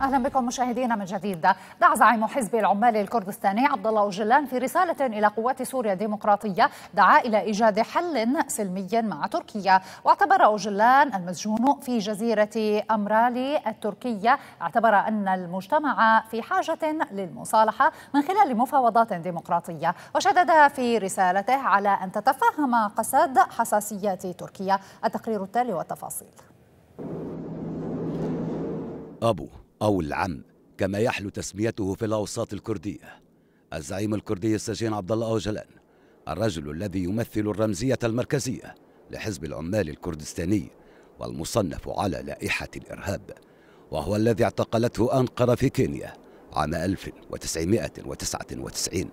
أهلا بكم مشاهدينا من جديد. دعا زعيم حزب العمال الكردستاني عبد الله أوجلان في رسالة إلى قوات سوريا الديمقراطية دعا إلى إيجاد حل سلمي مع تركيا، واعتبر أوجلان المسجون في جزيرة أمرالي التركية، اعتبر أن المجتمع في حاجة للمصالحة من خلال مفاوضات ديمقراطية، وشدد في رسالته على أن تتفهم قسد حساسيات تركيا. التقرير التالي والتفاصيل. أبو أو العم كما يحلو تسميته في الأوساط الكردية، الزعيم الكردي السجين عبد الله أوجلان، الرجل الذي يمثل الرمزية المركزية لحزب العمال الكردستاني والمصنف على لائحة الإرهاب، وهو الذي اعتقلته أنقرة في كينيا عام 1999.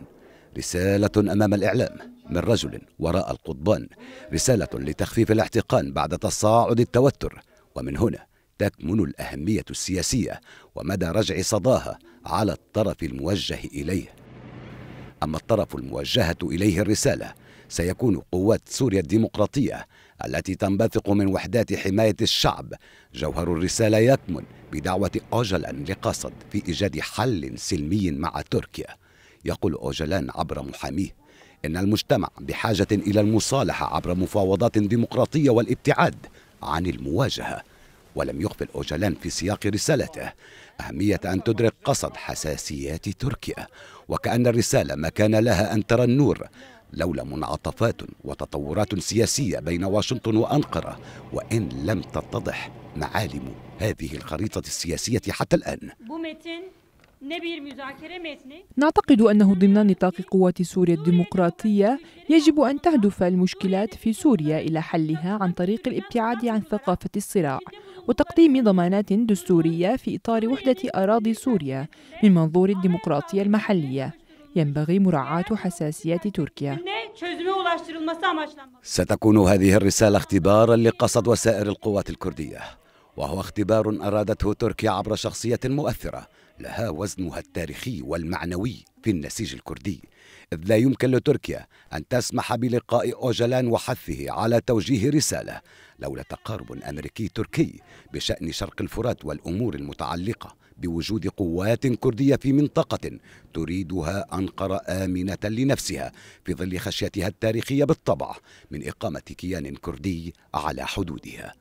رسالة أمام الإعلام من رجل وراء القضبان، رسالة لتخفيف الاحتقان بعد تصاعد التوتر، ومن هنا تكمن الأهمية السياسية ومدى رجع صداها على الطرف الموجه إليه. أما الطرف الموجهة إليه الرسالة سيكون قوات سوريا الديمقراطية التي تنبثق من وحدات حماية الشعب. جوهر الرسالة يكمن بدعوة أوجلان لقسد في إيجاد حل سلمي مع تركيا. يقول أوجلان عبر محاميه إن المجتمع بحاجة إلى المصالحة عبر مفاوضات ديمقراطية والابتعاد عن المواجهة. ولم يغفل أوجلان في سياق رسالته أهمية أن تدرك قسد حساسيات تركيا، وكأن الرسالة ما كان لها أن ترى النور لولا منعطفات وتطورات سياسية بين واشنطن وأنقرة، وإن لم تتضح معالم هذه الخريطة السياسية حتى الآن. نعتقد أنه ضمن نطاق قوات سوريا الديمقراطية يجب أن تهدف المشكلات في سوريا إلى حلها عن طريق الابتعاد عن ثقافة الصراع، وتقديم ضمانات دستورية في إطار وحدة أراضي سوريا من منظور الديمقراطية المحلية. ينبغي مراعاة حساسيات تركيا. ستكون هذه الرسالة اختبارا لقسد وسائر القوات الكردية، وهو اختبار أرادته تركيا عبر شخصية مؤثرة لها وزنها التاريخي والمعنوي في النسيج الكردي، إذ لا يمكن لتركيا أن تسمح بلقاء أوجلان وحثه على توجيه رسالة لولا تقارب أمريكي تركي بشأن شرق الفرات والأمور المتعلقة بوجود قوات كردية في منطقة تريدها أنقرة آمنة لنفسها في ظل خشيتها التاريخية بالطبع من إقامة كيان كردي على حدودها.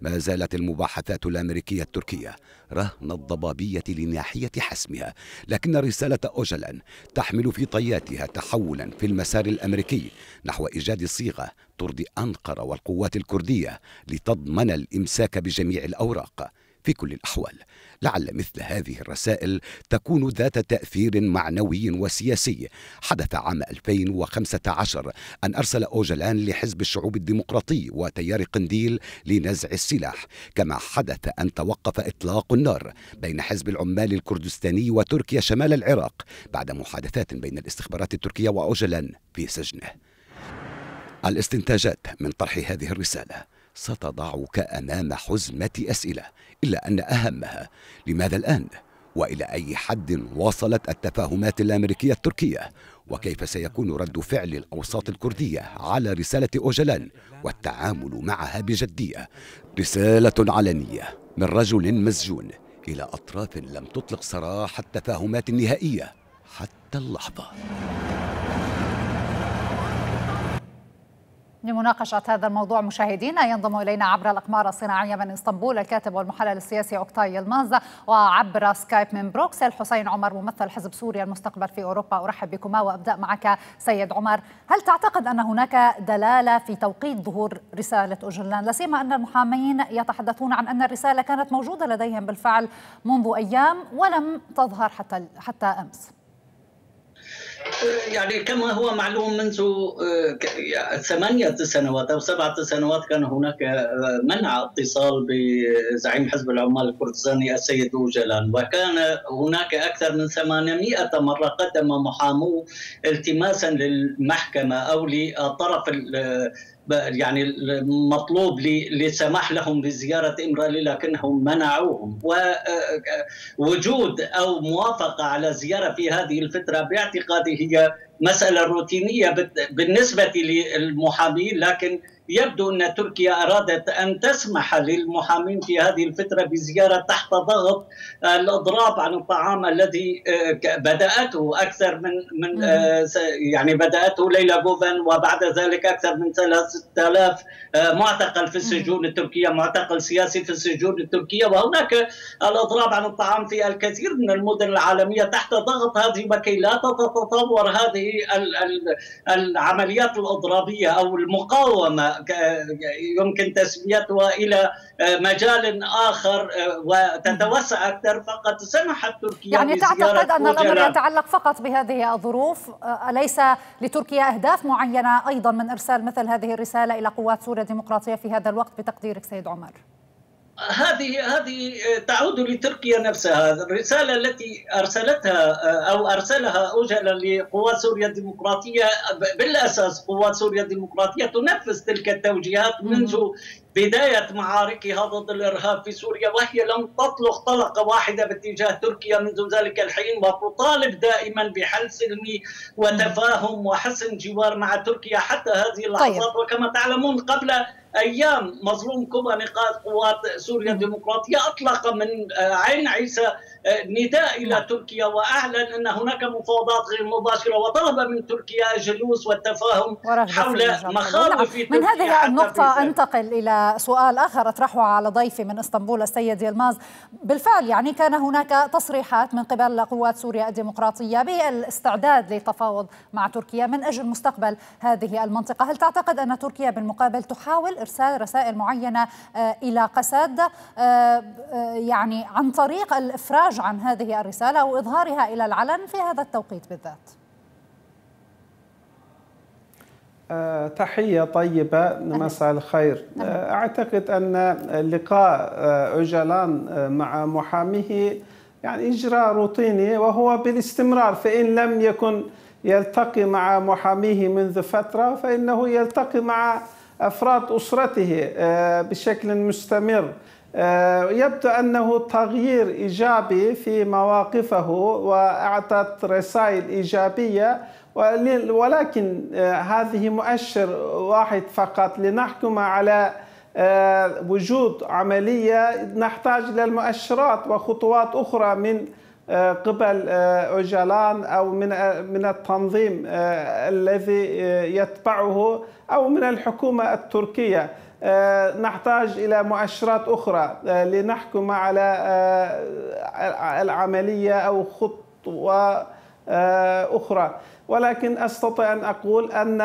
ما زالت المباحثات الأمريكية التركية رهن الضبابية لناحية حسمها، لكن رسالة أوجلان تحمل في طياتها تحولا في المسار الأمريكي نحو إيجاد صيغة ترضي أنقرة والقوات الكردية لتضمن الإمساك بجميع الأوراق. في كل الأحوال لعل مثل هذه الرسائل تكون ذات تأثير معنوي وسياسي. حدث عام 2015 أن أرسل أوجلان لحزب الشعوب الديمقراطي وتيار قنديل لنزع السلاح، كما حدث أن توقف إطلاق النار بين حزب العمال الكردستاني وتركيا شمال العراق بعد محادثات بين الاستخبارات التركية وأوجلان في سجنه. الاستنتاجات من طرح هذه الرسالة ستضعك أمام حزمة أسئلة، إلا أن أهمها لماذا الآن؟ وإلى أي حد وصلت التفاهمات الأمريكية التركية؟ وكيف سيكون رد فعل الأوساط الكردية على رسالة أوجلان والتعامل معها بجدية؟ رسالة علنية من رجل مسجون إلى أطراف لم تطلق سراح التفاهمات النهائية حتى اللحظة. لمناقشة هذا الموضوع مشاهدينا ينضم إلينا عبر الأقمار الصناعية من إسطنبول الكاتب والمحلل السياسي أوكتاي يلماز، وعبر سكايب من بروكسل حسين عمر ممثل حزب سوريا المستقبل في أوروبا. أرحب بكما وأبدأ معك سيد عمر. هل تعتقد أن هناك دلالة في توقيت ظهور رسالة أوجلان، لا سيما أن المحامين يتحدثون عن أن الرسالة كانت موجودة لديهم بالفعل منذ أيام ولم تظهر حتى أمس؟ يعني كما هو معلوم منذ 8 سنوات أو 7 سنوات كان هناك منع اتصال بزعيم حزب العمال الكردستاني السيد أوجلان، وكان هناك أكثر من 800 مرة قدم محاموه التماسا للمحكمة أو للطرف يعني المطلوب لسماح لهم بزيارة إمرالي، لكنهم منعوهم. ووجود أو موافقة على زيارة في هذه الفترة باعتقادي هي مسألة روتينية بالنسبة للمحامين، لكن يبدو أن تركيا أرادت أن تسمح للمحامين في هذه الفترة بزيارة تحت ضغط الإضراب عن الطعام الذي بدأته أكثر من يعني بدأته ليلى جوفان وبعد ذلك أكثر من 3000 معتقل في السجون التركية، معتقل سياسي في السجون التركية، وهناك الإضراب عن الطعام في الكثير من المدن العالمية تحت ضغط هذه وكي لا تتطور هذه العمليات الإضرابية أو المقاومة يمكن تسميتها إلى مجال آخر وتتوسع أكثر. فقد سمحت تركيا يعني تعتقد أن الأمر يتعلق فقط بهذه الظروف، أليس لتركيا أهداف معينة أيضا من إرسال مثل هذه الرسالة إلى قوات سوريا الديمقراطية في هذا الوقت بتقديرك سيد عمر؟ هذه تعود لتركيا نفسها. الرسالة التي أرسلتها أو أرسلها أوجلان لقوات سوريا الديمقراطية، بالأساس قوات سوريا الديمقراطية تنفذ تلك التوجيهات منذ بداية معاركها ضد الإرهاب في سوريا، وهي لم تطلق طلقة واحدة باتجاه تركيا منذ ذلك الحين، وتطالب دائما بحل سلمي وتفاهم وحسن جوار مع تركيا حتى هذه اللحظات. طيب. وكما تعلمون قبل أيام مظلوم كوبا نقاد قوات سوريا الديمقراطية أطلق من عين عيسى نداء إلى تركيا وأعلن أن هناك مفاوضات غير مباشرة وطلب من تركيا الجلوس والتفاهم حول مخاوف تركيا. من هذه النقطة أنتقل إلى سؤال آخر أطرحه على ضيفي من اسطنبول السيد يلماز. بالفعل يعني كان هناك تصريحات من قبل قوات سوريا الديمقراطية بالاستعداد للتفاوض مع تركيا من أجل مستقبل هذه المنطقة. هل تعتقد أن تركيا بالمقابل تحاول إرسال رسائل معينة إلى قسد يعني عن طريق الإفراج عن هذه الرسالة وإظهارها إلى العلن في هذا التوقيت بالذات؟ تحية طيبة، مساء الخير. أعتقد أن لقاء أوجلان مع محاميه يعني إجراء روتيني، وهو بالاستمرار، فإن لم يكن يلتقي مع محاميه منذ فترة فإنه يلتقي مع أفراد أسرته بشكل مستمر. يبدو أنه تغيير إيجابي في مواقفه وأعطت رسائل إيجابية، ولكن هذه مؤشر واحد فقط لنحكم على وجود عملية. نحتاج إلى المؤشرات وخطوات أخرى من قبل أوجلان أو من التنظيم الذي يتبعه أو من الحكومة التركية. نحتاج إلى مؤشرات أخرى لنحكم على العملية أو خطوة أخرى، ولكن أستطيع أن أقول أن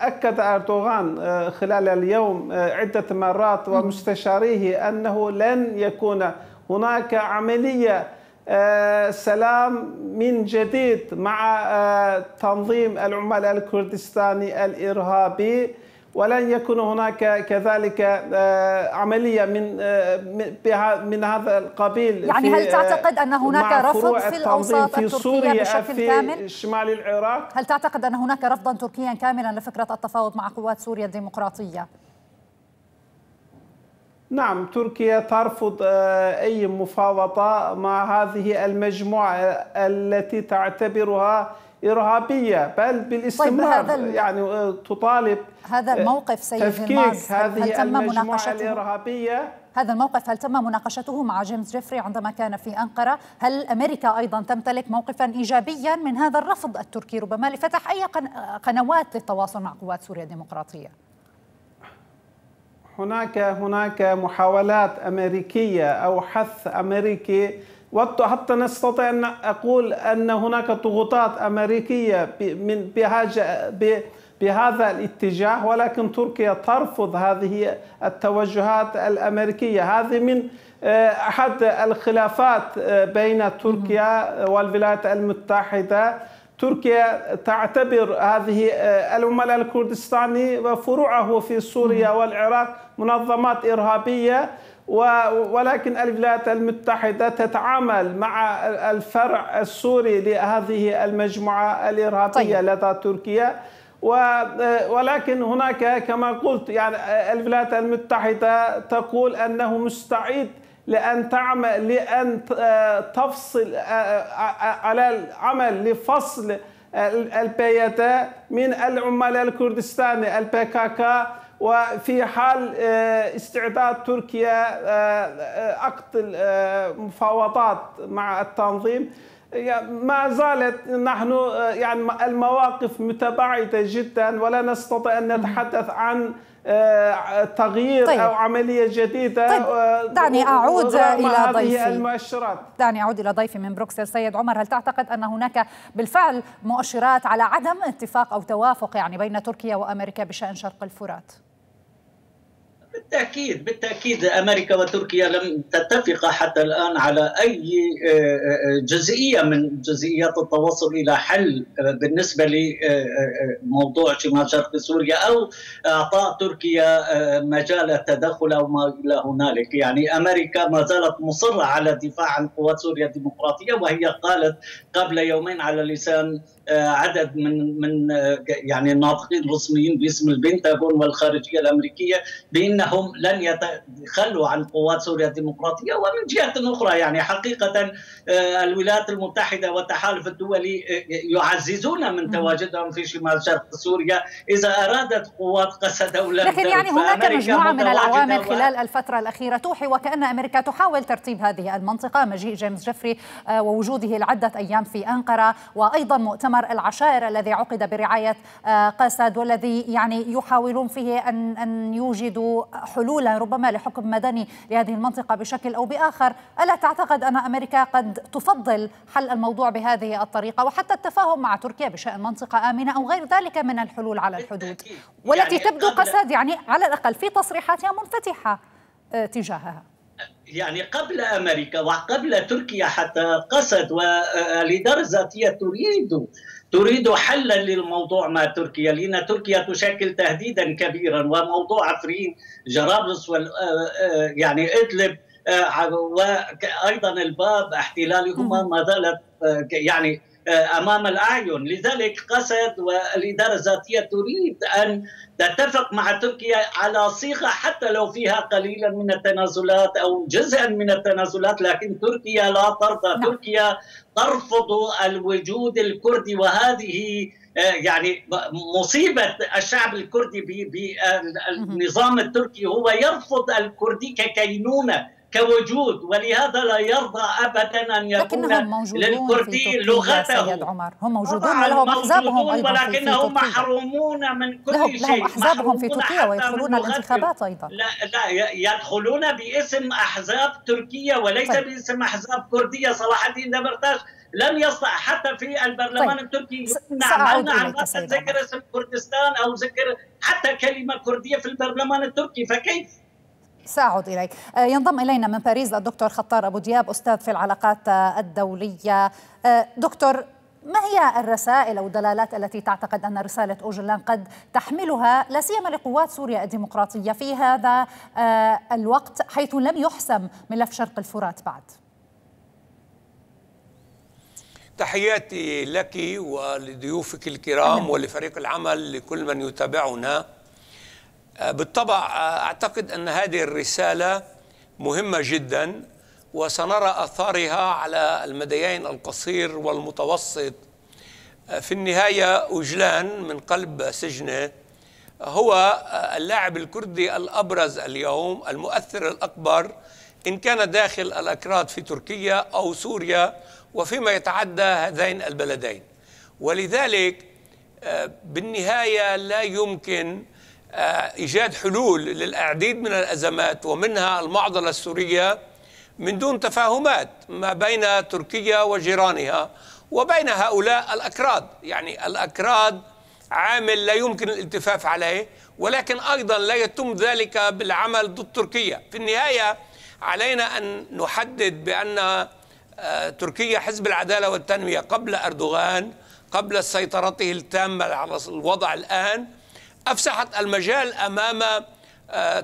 أكد أردوغان خلال اليوم عدة مرات ومستشاريه أنه لن يكون هناك عملية سلام من جديد مع تنظيم العمال الكردستاني الإرهابي، ولن يكون هناك كذلك عملية من هذا القبيل. يعني هل تعتقد أن هناك رفض في الأوساط التركية بشكل كامل؟ في شمال العراق هل تعتقد أن هناك رفضا تركيا كاملا لفكرة التفاوض مع قوات سوريا الديمقراطية؟ نعم، تركيا ترفض أي مفاوضة مع هذه المجموعة التي تعتبرها إرهابية، بل بالاستمرار. طيب، يعني تطالب هذا الموقف سيد تفكيك هذه المجموعة الإرهابية. هذا الموقف هل تم مناقشته مع جيمس جيفري عندما كان في أنقرة؟ هل أمريكا أيضا تمتلك موقفا إيجابيا من هذا الرفض التركي ربما لفتح أي قنوات للتواصل مع قوات سوريا الديمقراطية؟ هناك محاولات أمريكية أو حث أمريكي، وحتى نستطيع أن أقول أن هناك ضغوطات أمريكية بهذا الاتجاه، ولكن تركيا ترفض هذه التوجهات الأمريكية. هذه من أحد الخلافات بين تركيا والولايات المتحدة. تركيا تعتبر هذه العمال الكردستاني وفروعه في سوريا والعراق منظمات إرهابية، ولكن الولايات المتحدة تتعامل مع الفرع السوري لهذه المجموعة الإرهابية. طيب. لدى تركيا، ولكن هناك كما قلت يعني الولايات المتحدة تقول أنه مستعد لأن تفصل على العمل لفصل البيادة من العمال الكردستاني البي كي كي، وفي حال استعداد تركيا عقد المفاوضات مع التنظيم، ما زالت نحن يعني المواقف متباعدة جدا ولا نستطيع أن نتحدث عن تغيير طيب. أو عملية جديدة. طيب. دعني أعود إلى ضيفي. ضيفي من بروكسل سيد عمر، هل تعتقد أن هناك بالفعل مؤشرات على عدم اتفاق أو توافق يعني بين تركيا وأمريكا بشأن شرق الفرات؟ بالتأكيد بالتأكيد أمريكا وتركيا لم تتفقا حتى الآن على أي جزئية من جزئيات التوصل إلى حل بالنسبة لموضوع شمال شرق سوريا أو إعطاء تركيا مجال التدخل أو ما إلى هنالك. يعني أمريكا ما زالت مصرة على دفاع عن قوات سوريا الديمقراطية، وهي قالت قبل يومين على لسان عدد من يعني الناطقين الرسميين باسم البنتاغون والخارجيه الامريكيه بانهم لن يتخلوا عن قوات سوريا الديمقراطيه. ومن جهه اخرى يعني حقيقه الولايات المتحده والتحالف الدولي يعززون من تواجدهم في شمال شرق سوريا اذا ارادت قوات قسد دوله. لكن يعني هناك مجموعه من العوامل خلال الفتره الاخيره توحي وكان امريكا تحاول ترتيب هذه المنطقه، مجيء جيمس جيفري ووجوده لعده ايام في انقره، وايضا مؤتمر العشائر الذي عقد برعاية قسد والذي يعني يحاولون فيه أن يوجدوا حلولا ربما لحكم مدني لهذه المنطقة بشكل أو بآخر. ألا تعتقد أن أمريكا قد تفضل حل الموضوع بهذه الطريقة وحتى التفاهم مع تركيا بشأن منطقة آمنة أو غير ذلك من الحلول على الحدود والتي تبدو قسد يعني على الأقل في تصريحاتها منفتحة تجاهها؟ يعني قبل أمريكا وقبل تركيا حتى قسد والإدارة الذاتية تريد حلا للموضوع مع تركيا، لأن تركيا تشكل تهديدا كبيرا، وموضوع عفرين جرابلس يعني إدلب وأيضا الباب احتلالهما ما زالت يعني أمام الأعين. لذلك قسد والإدارة الذاتية تريد أن تتفق مع تركيا على صيغة حتى لو فيها قليلا من التنازلات أو جزءا من التنازلات، لكن تركيا لا ترضى. تركيا ترفض الوجود الكردي، وهذه يعني مصيبة الشعب الكردي بالنظام التركي، هو يرفض الكردي ككينونة كوجود، ولهذا لا يرضى أبدا أن يكون للكردي لغته. هم موجودون ولهم أحزابهم، ولكنهم محرومون من كل شيء. لهم أحزابهم في تركيا ويدخلون الانتخابات أيضا. لا يدخلون باسم أحزاب تركية وليس باسم أحزاب كردية. صلاح الدين دمرتاج لم يستطع حتى في البرلمان التركي يمنع عن ذكر اسم كردستان أو ذكر حتى كلمة كردية في البرلمان التركي، فكيف؟ سأعود إليك. ينضم إلينا من باريس الدكتور خطار أبو دياب، أستاذ في العلاقات الدولية. دكتور، ما هي الرسائل أو الدلالات التي تعتقد أن رسالة أوجلان قد تحملها لا سيما لقوات سوريا الديمقراطية في هذا الوقت حيث لم يحسم ملف شرق الفرات بعد؟ تحياتي لك ولضيوفك الكرام ولفريق العمل لكل من يتابعنا. بالطبع أعتقد أن هذه الرسالة مهمة جدا وسنرى أثارها على المديين القصير والمتوسط. في النهاية أوجلان من قلب سجنه هو اللاعب الكردي الأبرز اليوم، المؤثر الأكبر إن كان داخل الأكراد في تركيا أو سوريا وفيما يتعدى هذين البلدين. ولذلك بالنهاية لا يمكن إيجاد حلول للعديد من الأزمات ومنها المعضلة السورية من دون تفاهمات ما بين تركيا وجيرانها وبين هؤلاء الأكراد. يعني الأكراد عامل لا يمكن الالتفاف عليه، ولكن أيضا لا يتم ذلك بالعمل ضد تركيا. في النهاية علينا أن نحدد بأن تركيا حزب العدالة والتنمية قبل أردوغان، قبل سيطرته التامة على الوضع الآن، أفسحت المجال أمام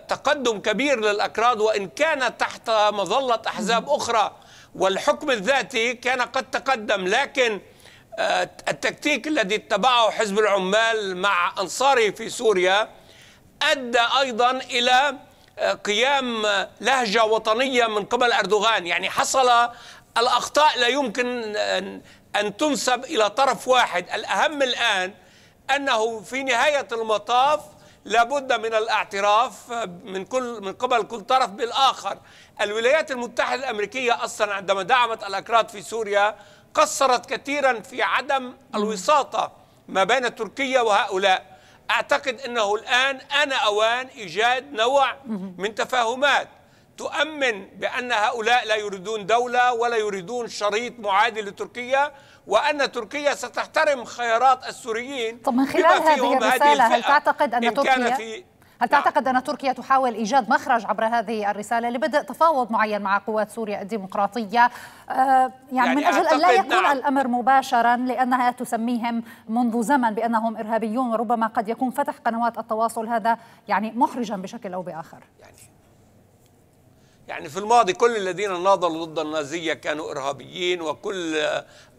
تقدم كبير للأكراد وإن كانت تحت مظلة أحزاب أخرى، والحكم الذاتي كان قد تقدم. لكن التكتيك الذي اتبعه حزب العمال مع أنصاره في سوريا أدى أيضا إلى قيام لهجة وطنية من قبل أردوغان. يعني حصل الأخطاء لا يمكن أن تنسب إلى طرف واحد. الأهم الآن أنه في نهاية المطاف لابد من الاعتراف من قبل كل طرف بالآخر. الولايات المتحدة الأمريكية أصلا عندما دعمت الأكراد في سوريا قصرت كثيرا في عدم الوساطة ما بين تركيا وهؤلاء. أعتقد أنه الآن أوان إيجاد نوع من تفاهمات تؤمن بأن هؤلاء لا يريدون دولة ولا يريدون شريط معادل لتركيا، وأن تركيا ستحترم خيارات السوريين. طب من خلال هذه الرسالة هل تعتقد أن تركيا تحاول إيجاد مخرج عبر هذه الرسالة لبدء تفاوض معين مع قوات سوريا الديمقراطية، يعني من أجل أن لا يكون الأمر مباشرا، لأنها تسميهم منذ زمن بأنهم إرهابيون، وربما قد يكون فتح قنوات التواصل هذا يعني محرجا بشكل أو بآخر؟ يعني في الماضي كل الذين ناضلوا ضد النازية كانوا إرهابيين، وكل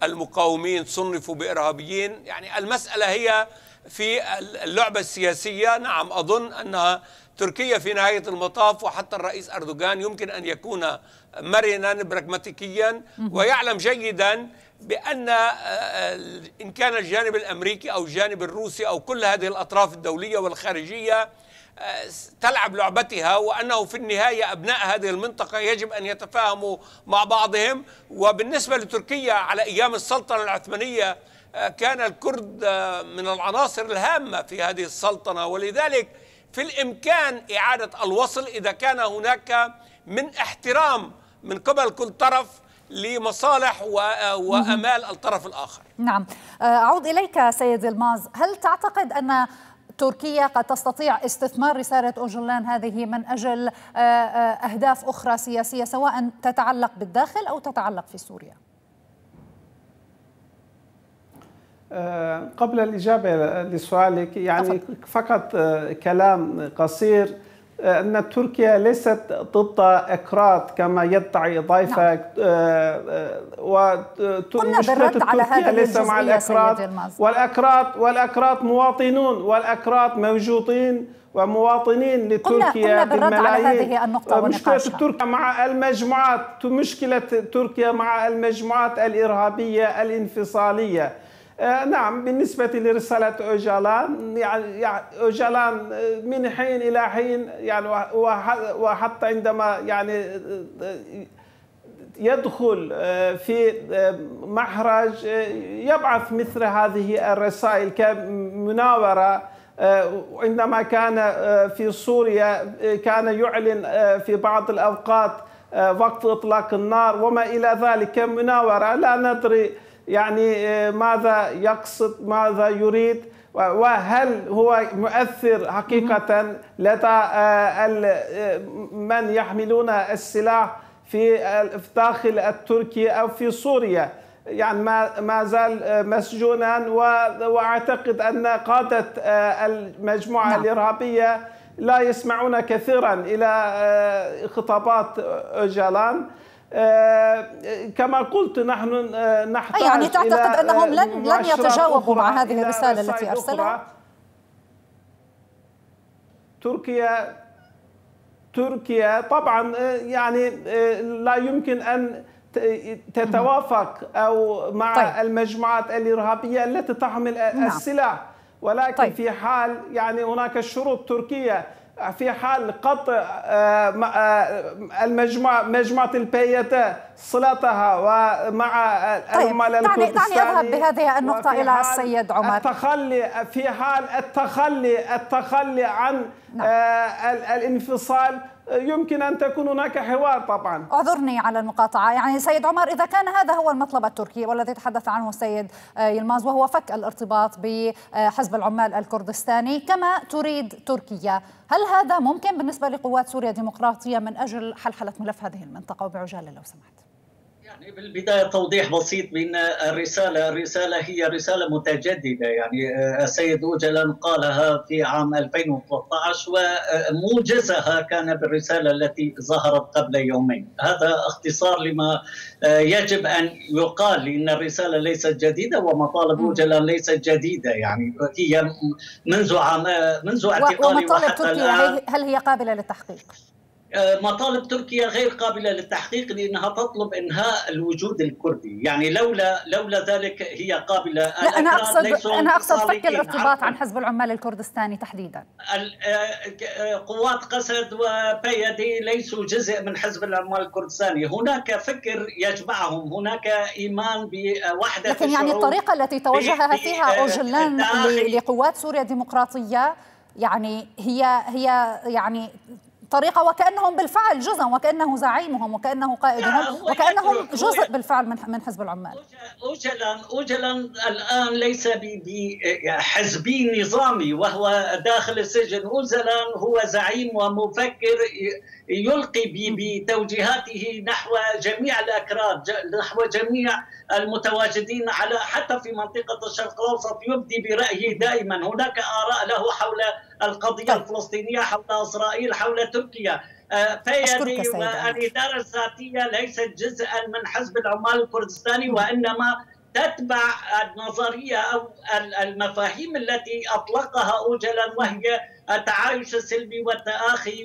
المقاومين صنفوا بإرهابيين. يعني المسألة هي في اللعبة السياسية. نعم، أظن أنها تركيا في نهاية المطاف، وحتى الرئيس أردوغان يمكن أن يكون مرنا براغماتيكيا ويعلم جيدا بأن إن كان الجانب الأمريكي أو الجانب الروسي أو كل هذه الأطراف الدولية والخارجية تلعب لعبتها، وأنه في النهاية أبناء هذه المنطقة يجب أن يتفاهموا مع بعضهم. وبالنسبة لتركيا على أيام السلطنة العثمانية كان الكرد من العناصر الهامة في هذه السلطنة، ولذلك في الإمكان إعادة الوصل إذا كان هناك من احترام من قبل كل طرف لمصالح وأمال الطرف الآخر. نعم، أعود إليك سيد يلماز. هل تعتقد أن تركيا قد تستطيع استثمار رسالة أوجلان هذه من أجل أهداف أخرى سياسية، سواء تتعلق بالداخل أو تتعلق في سوريا؟ قبل الإجابة لسؤالك، يعني فقط كلام قصير أن تركيا ليست ضد أكراد كما يدعي ضيفك. ومشكلة تركيا ليس مع الأكراد، والأكراد مواطنون، والأكراد موجودين ومواطنين لتركيا بالملايين. مشكلة تركيا مع المجموعات، مشكلة تركيا مع المجموعات الإرهابية الانفصالية. نعم، بالنسبة لرسالة أوجلان، يعني أوجلان من حين إلى حين، يعني وحتى عندما يعني يدخل في محرج يبعث مثل هذه الرسائل كمناورة. عندما كان في سوريا كان يعلن في بعض الأوقات وقت إطلاق النار وما إلى ذلك كمناورة، لا ندري يعني ماذا يقصد، ماذا يريد، وهل هو مؤثر حقيقة لدى من يحملون السلاح في الداخل التركي أو في سوريا. يعني ما زال مسجونا، وأعتقد أن قادة المجموعة الإرهابية لا يسمعون كثيرا إلى خطابات أوجلان. كما قلت نحن نحتاج، يعني تعتقد أنهم لن يتجاوبوا مع هذه الرسالة التي أرسلها؟ تركيا طبعا يعني لا يمكن أن تتوافق أو مع المجموعات الإرهابية التي تحمل السلاح، ولكن في حال يعني هناك شروط تركية، في حال قطع مجموعة البيتة صلتها ومع العمال الكردستاني. دعني أذهب بهذه النقطة إلى السيد عمر. في حال التخلي عن الانفصال يمكن أن تكون هناك حوار. طبعا أعذرني على المقاطعة، يعني سيد عمر، إذا كان هذا هو المطلب التركي والذي تحدث عنه السيد يلماز، وهو فك الارتباط بحزب العمال الكردستاني كما تريد تركيا، هل هذا ممكن بالنسبة لقوات سوريا الديمقراطية من أجل حلحلة ملف هذه المنطقة وبعجالة لو سمحت؟ يعني بالبداية توضيح بسيط من الرسالة. الرسالة هي رسالة متجددة، يعني السيد أوجلان قالها في عام 2013 وموجزها كان بالرسالة التي ظهرت قبل يومين. هذا اختصار لما يجب أن يقال، لأن الرسالة ليست جديدة ومطالب أوجلان ليست جديدة، يعني هي منذ اعتقالي وحتى الآن. ومطالب تركيا هل هي قابلة للتحقيق؟ مطالب تركيا غير قابلة للتحقيق لأنها تطلب إنهاء الوجود الكردي، يعني لولا ذلك هي قابلة. لا أنا أقصد فك الارتباط عن حزب العمال الكردستاني تحديدا. قوات قسد وبيدي ليسوا جزء من حزب العمال الكردستاني، هناك فكر يجمعهم، هناك إيمان بوحدة. لكن يعني الطريقة التي توجهها فيها أوجلان لقوات سوريا الديمقراطية يعني هي يعني طريقة وكأنهم بالفعل جزء، وكأنه زعيمهم، وكأنه قائدهم، وكأنهم جزء بالفعل من حزب العمال. أوجلان الآن ليس بحزبي نظامي وهو داخل السجن، أوجلان هو زعيم ومفكر يلقي بتوجيهاته نحو جميع الأكراد، نحو جميع المتواجدين على حتى في منطقة الشرق الأوسط، يبدي برأيه دائما. هناك آراء له حول القضية الفلسطينية، حول إسرائيل، حول تركيا. فيدي والإدارة الذاتية ليست جزءا من حزب العمال الكردستاني، وإنما تتبع النظرية أو المفاهيم التي أطلقها أوجلان، وهي التعايش السلمي والتآخي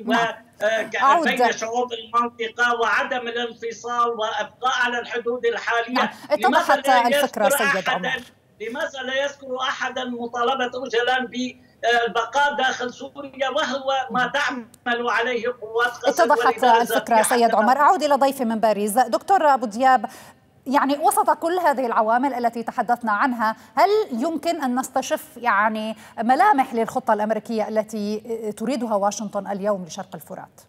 بين شعوب المنطقة وعدم الانفصال وإبقاء على الحدود الحالية. اتضحت الفكرة سيد عمر. لماذا لا يذكر أحدا مطالبة أوجلان بالبقاء داخل سوريا وهو ما تعمل عليه قوات قسد؟ اتضحت الفكرة سيد عمر. أعود إلى ضيفي من باريس دكتور أبو دياب، يعني وسط كل هذه العوامل التي تحدثنا عنها، هل يمكن أن نستشف يعني ملامح للخطة الأمريكية التي تريدها واشنطن اليوم لشرق الفرات؟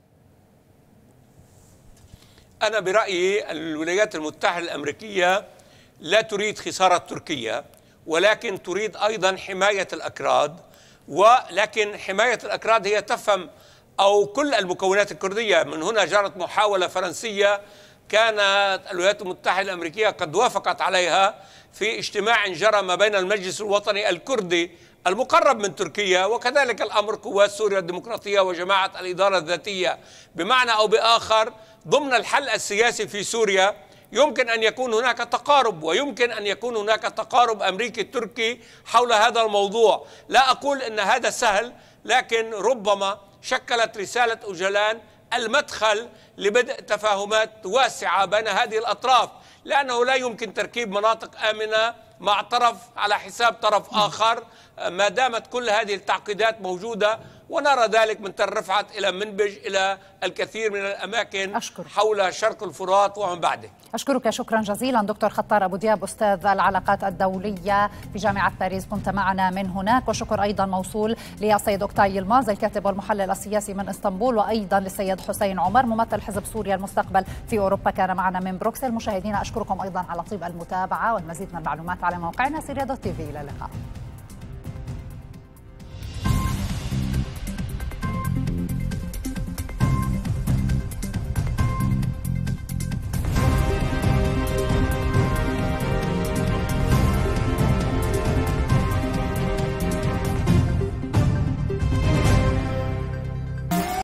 أنا برأيي الولايات المتحدة الأمريكية لا تريد خسارة تركيا، ولكن تريد أيضا حماية الأكراد، ولكن حماية الأكراد هي تفهم أو كل المكونات الكردية. من هنا جرت محاولة فرنسية كانت الولايات المتحدة الأمريكية قد وافقت عليها في اجتماع جرى ما بين المجلس الوطني الكردي المقرب من تركيا وكذلك الأمر قوات سوريا الديمقراطية وجماعة الإدارة الذاتية. بمعنى أو بآخر ضمن الحل السياسي في سوريا يمكن أن يكون هناك تقارب، ويمكن أن يكون هناك تقارب أمريكي تركي حول هذا الموضوع. لا أقول أن هذا سهل، لكن ربما شكلت رسالة أوجلان المدخل لبدء تفاهمات واسعة بين هذه الأطراف، لأنه لا يمكن تركيب مناطق آمنة مع طرف على حساب طرف آخر ما دامت كل هذه التعقيدات موجودة، ونرى ذلك من تل رفعت إلى منبج إلى الكثير من الأماكن حول شرق الفرات ومن بعده. أشكرك شكرا جزيلا دكتور خطار أبو دياب أستاذ العلاقات الدولية في جامعة باريس، كنت معنا من هناك. وشكر أيضا موصول للسيد أوكتاي يلماز الكاتب والمحلل السياسي من اسطنبول، وأيضا للسيد حسين عمر ممثل حزب سوريا المستقبل في أوروبا كان معنا من بروكسل. مشاهدينا أشكركم أيضا على طيب المتابعة، والمزيد من المعلومات على موقعنا سيريادو تي في. إلى اللقاء.